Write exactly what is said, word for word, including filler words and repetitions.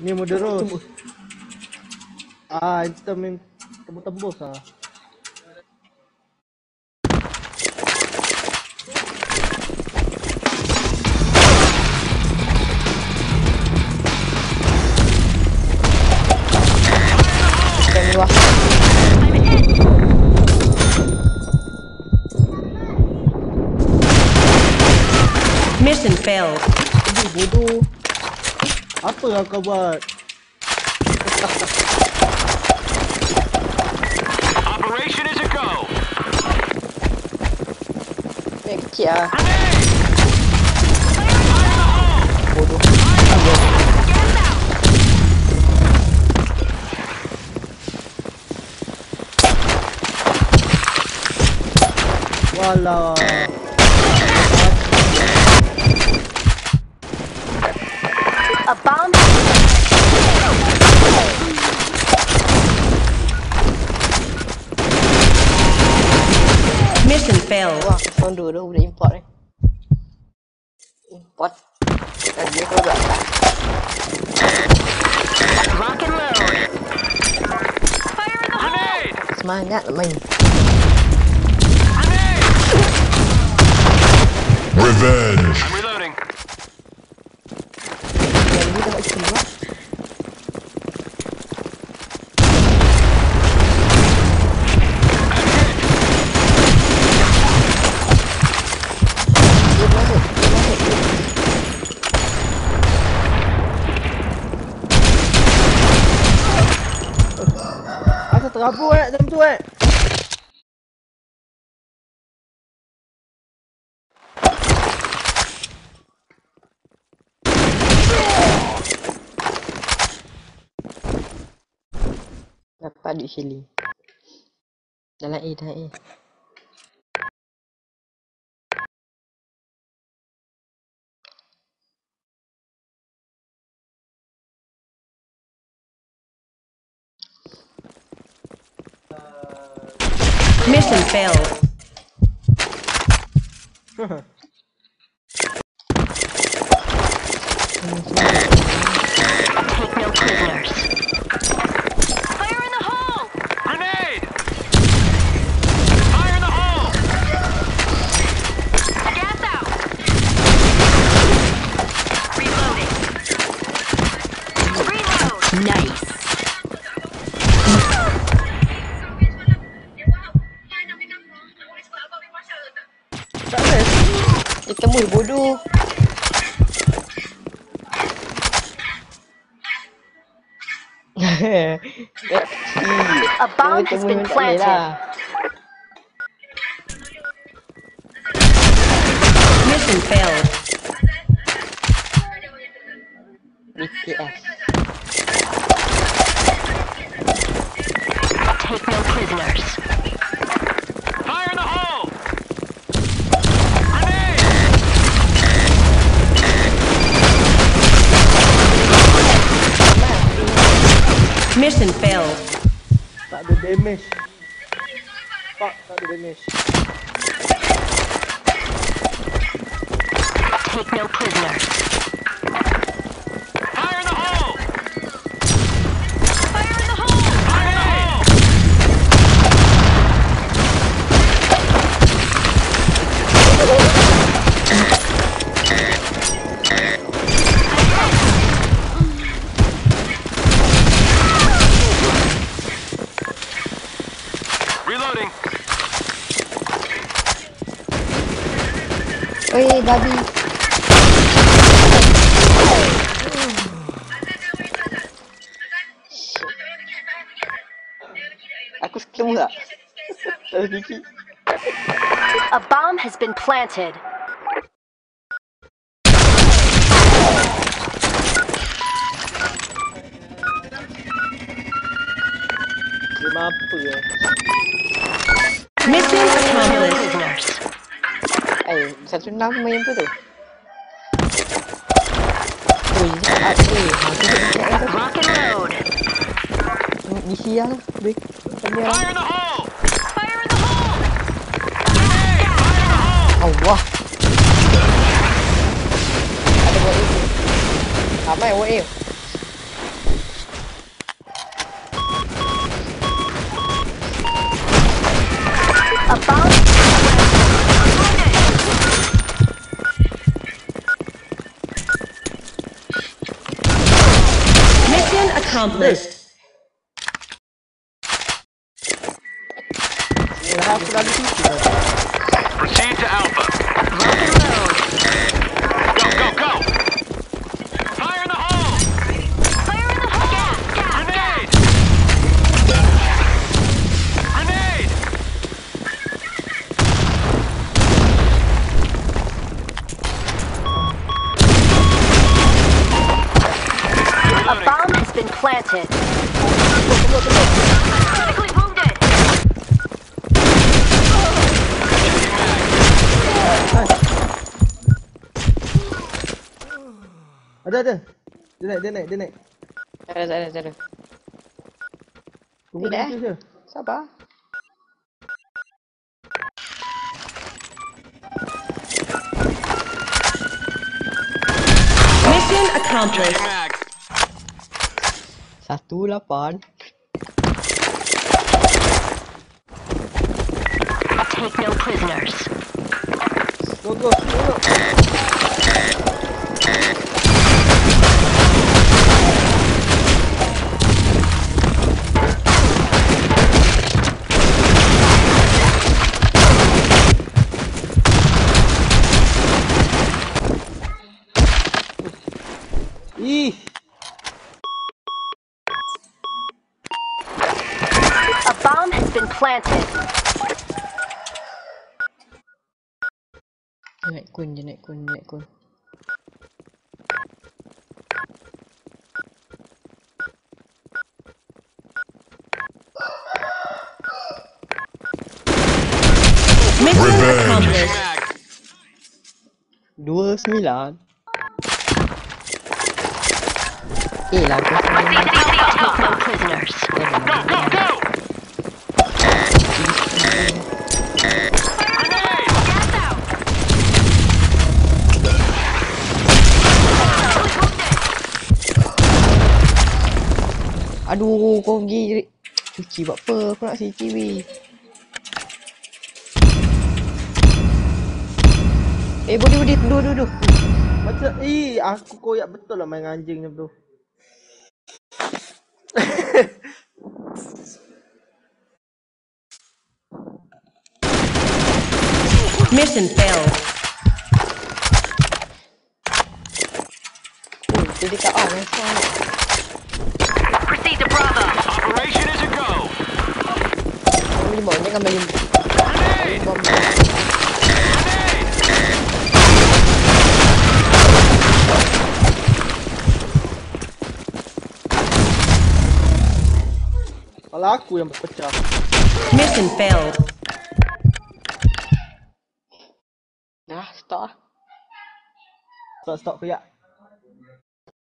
Ni mau terus. Ah, itu temen tembus ah. Mission failed. Bodoh. Apa yang kau buat? Operation is a go. Baik ya. Bodoh. Walau. A bomb. Mission failed. Wah, tahun dua dah udah import ni. Import. Tadi aku dah. Rock and load. Fire in the hole. Semangat main. Revenge. I'm reloading. Terabur eh macam tu eh. Dapat duit Shelly. Dalam A, dalam A. Mission failed. Take no prisoners. Fire in the hole! Grenade! Fire in the hole! Gas out! Reloading. Reload! Nice. Temui bodoh. A bomb has been planted. Mission failed. B T S. Take no prisoners. Mission failed. Tak ada damage. Fuck, tak ada damage. Take no prisoners. Fire in the hole! Fire in the hole! Fire in the hole! Oi, babi. Aku skill mula. Tergigi. A bomb has been planted. Mampu ya. Mission accomplished. Eh, satu nama yang tu tu. Ui, asyik. Rock and load. Di siang, break. Fire in the hole. Fire in the hole. Allah. Ada boleh. Apa yang boleh? accomplished. Proceed to Alpha. Go, go, go! Fire in the hole! Fire in the hole! Gas, gas, grenade! Gas. Grenade! A bomb has been planted. Look, look, look, look. Ada, ada. Dia naik, dia naik, dia naik. Tak ada, tak ada, tak ada. Tunggu dia je. Sabar. Mission accomplished. Satu lapan. Take no prisoners. Go, go, go. Ih. A bomb has been planted. Naik kun je, naik kun, naik kun. Dua sembilan. Eh lah, aku sendiri. Go, go, go! Grenade! Gas out! Aduh, kau pergi cuci buat apa? Aku nak cuci weh. Eh, boleh, boleh. Duduk, duduk. Macam, eh, aku koyak betul lah main anjing macam tu. Mission failed. Did it go on? Proceed to Bravo. Operation is a go. Grenade! Grenade! Kalau aku yang pecah. Mission failed. Nah, stop. Stop, stop, kejap.